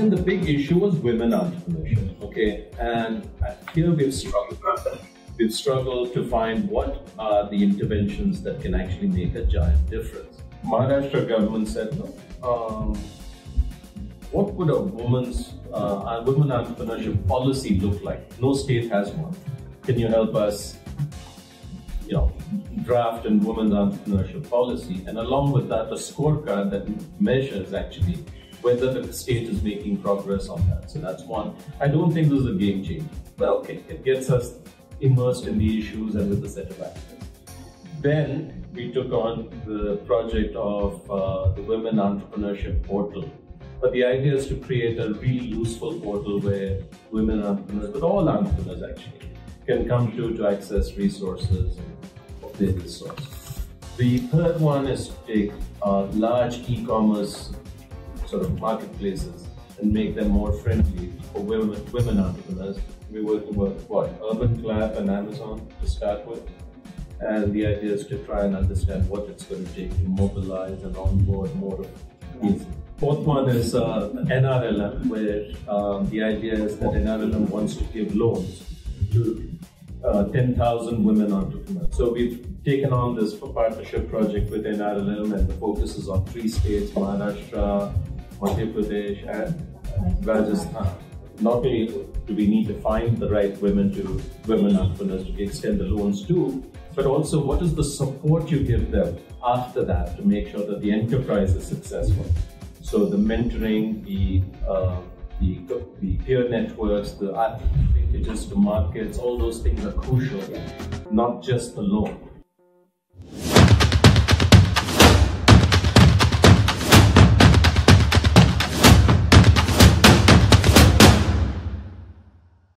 then the big issue was women entrepreneurship, okay? And here we've struggled to find what are the interventions that can actually make a giant difference. Maharashtra government said, no, what would a women entrepreneurship policy look like? No state has one. Can you help us, you know, draft a women's entrepreneurship policy? And along with that, a scorecard that measures actually whether the state is making progress on that. So that's one. I don't think this is a game changer. Well, okay, it gets us immersed in the issues and with the set of actors. Then we took on the project of the Women Entrepreneurship Portal. But the idea is to create a really useful portal where women entrepreneurs, but all entrepreneurs actually, can come to access resources of their resource. The third one is to take large e-commerce sort of marketplaces and make them more friendly for women entrepreneurs. We're working with Urban Clap and Amazon to start with. And the idea is to try and understand what it's going to take to mobilize and onboard more of these. Fourth one is NRLM, where the idea is that NRLM wants to give loans to 10,000 women entrepreneurs. So we've taken on this partnership project with NRLM, and the focus is on 3 states, Maharashtra, Madhya Pradesh and Rajasthan. Not only do we need to find the right women entrepreneurs to extend the loans to, but also what is the support you give them after that to make sure that the enterprise is successful. So the mentoring, the peer networks, the linkages to markets, all those things are crucial, not just the loan.